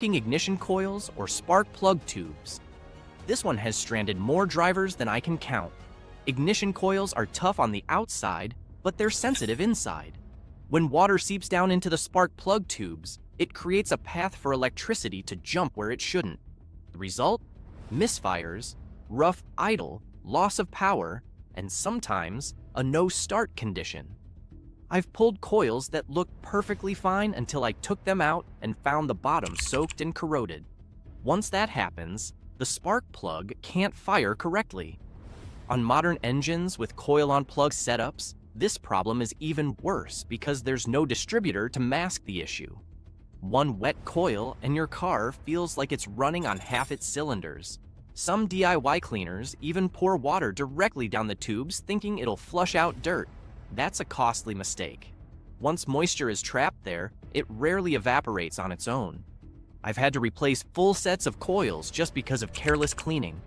ignition coils or spark plug tubes. This one has stranded more drivers than I can count. Ignition coils are tough on the outside, but they're sensitive inside. When water seeps down into the spark plug tubes, it creates a path for electricity to jump where it shouldn't. The result? Misfires, rough idle, loss of power, and sometimes a no-start condition. I've pulled coils that looked perfectly fine until I took them out and found the bottom soaked and corroded. Once that happens, the spark plug can't fire correctly. On modern engines with coil-on-plug setups, this problem is even worse because there's no distributor to mask the issue. One wet coil and your car feels like it's running on half its cylinders. Some DIY cleaners even pour water directly down the tubes thinking it'll flush out dirt. That's a costly mistake. Once moisture is trapped there, it rarely evaporates on its own. I've had to replace full sets of coils just because of careless cleaning.